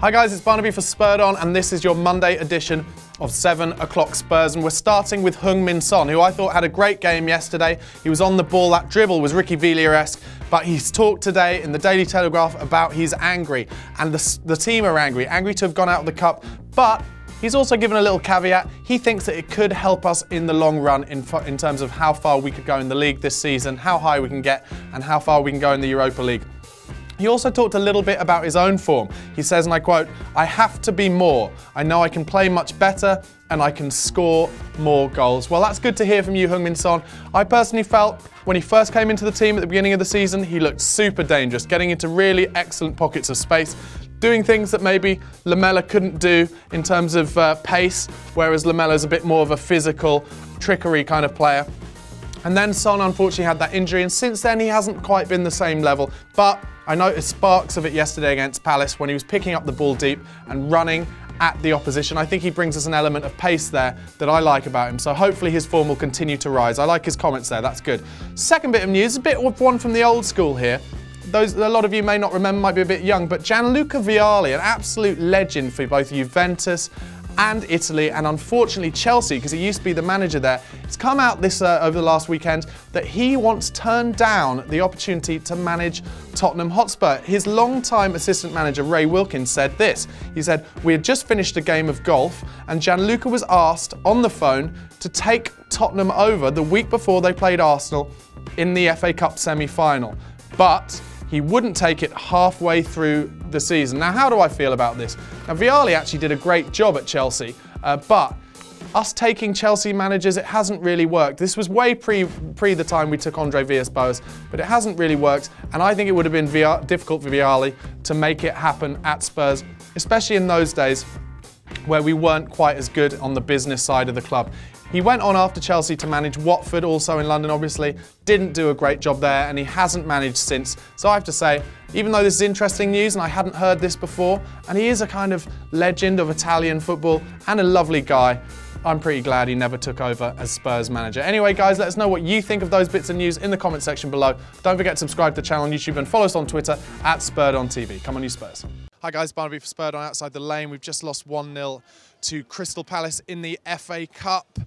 Hi guys, it's Barnaby for Spurred On, and this is your Monday edition of 7 o'clock Spurs, and we're starting with Heung-min Son, who I thought had a great game yesterday. He was on the ball, that dribble was Ricky Villa-esque, but he's talked today in the Daily Telegraph about he's angry, and the team are angry to have gone out of the cup, but he's also given a little caveat. He thinks that it could help us in the long run in terms of how far we could go in the league this season, how high we can get, and how far we can go in the Europa League. He also talked a little bit about his own form. He says, and I quote, "I have to be more. I know I can play much better and I can score more goals." Well, that's good to hear from you, Heung-min Son. I personally felt when he first came into the team at the beginning of the season, he looked super dangerous, getting into really excellent pockets of space, doing things that maybe Lamella couldn't do in terms of pace, whereas Lamella's a bit more of a physical, trickery kind of player. And then Son unfortunately had that injury, and since then he hasn't quite been the same level, but I noticed sparks of it yesterday against Palace when he was picking up the ball deep and running at the opposition. I think he brings us an element of pace there that I like about him, so hopefully his form will continue to rise. I like his comments there, that's good. Second bit of news, a bit of one from the old school here. Those, a lot of you may not remember, might be a bit young, but Gianluca Vialli, an absolute legend for both Juventus and Italy, and unfortunately Chelsea, because he used to be the manager there. It's come out this over the last weekend that he once turned down the opportunity to manage Tottenham Hotspur. His longtime assistant manager, Ray Wilkins, said this. He said, "We had just finished a game of golf and Gianluca was asked on the phone to take Tottenham over the week before they played Arsenal in the FA Cup semi-final. But he wouldn't take it halfway through the season." Now, how do I feel about this? Now, Vialli actually did a great job at Chelsea, but us taking Chelsea managers, it hasn't really worked. This was way pre the time we took Andre Villas-Boas, but it hasn't really worked, and I think it would have been difficult for Vialli to make it happen at Spurs, especially in those days where we weren't quite as good on the business side of the club. He went on after Chelsea to manage Watford, also in London obviously, didn't do a great job there, and he hasn't managed since. So I have to say, even though this is interesting news and I hadn't heard this before, and he is a kind of legend of Italian football and a lovely guy, I'm pretty glad he never took over as Spurs manager. Anyway guys, let us know what you think of those bits of news in the comment section below. Don't forget to subscribe to the channel on YouTube and follow us on Twitter at SpurredOnTV. Come on you Spurs. Hi guys, Barnaby for Spurred On outside the lane. We've just lost 1-0 to Crystal Palace in the FA Cup.